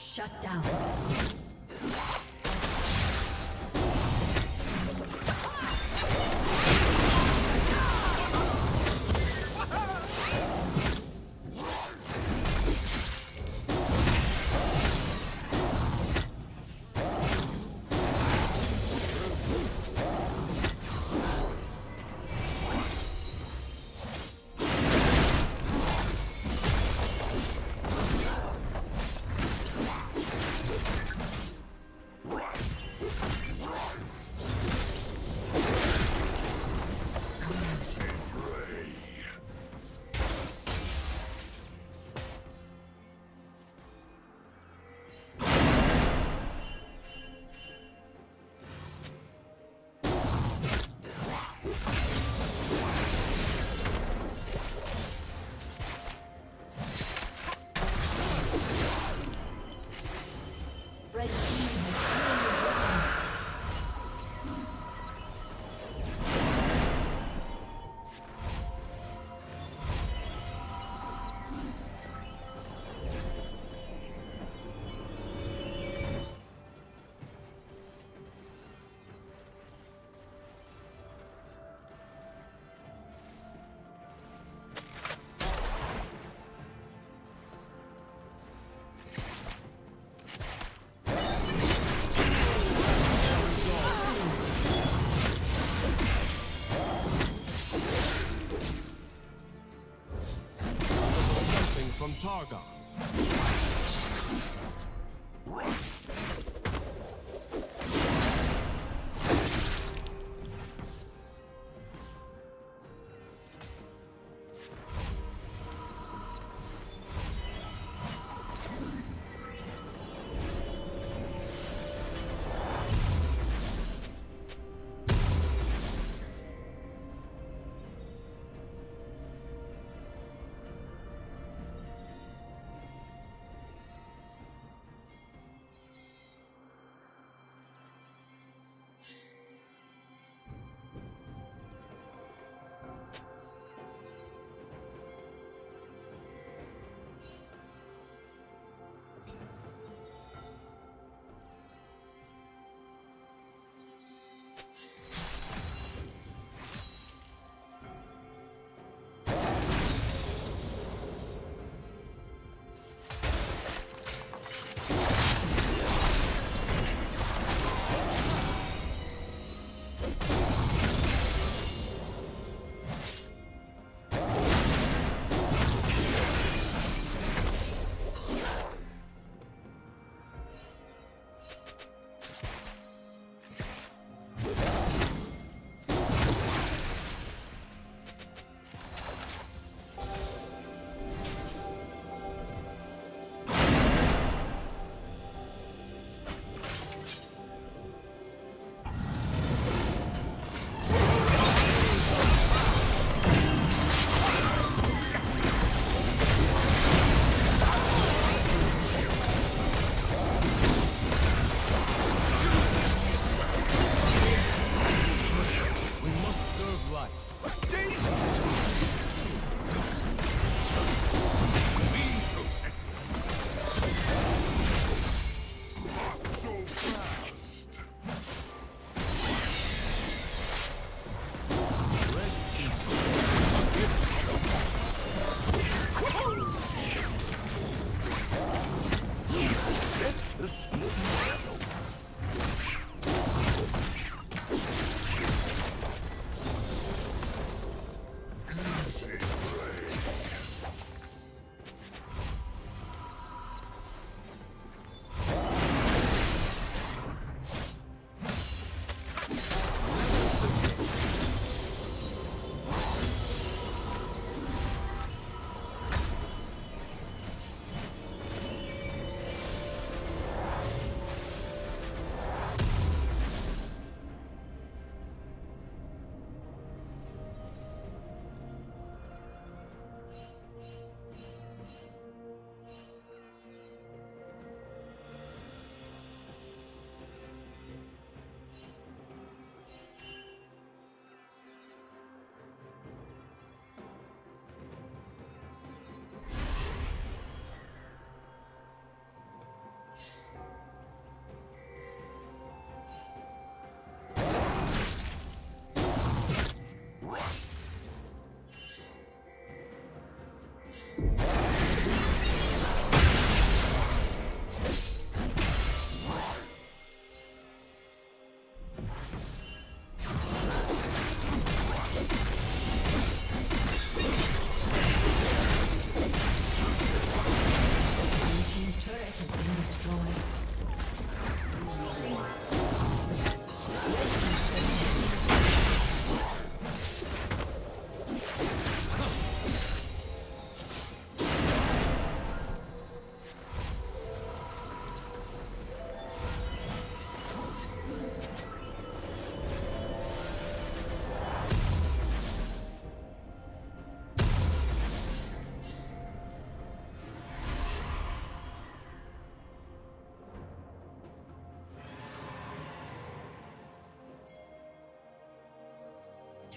Shut down. Targon.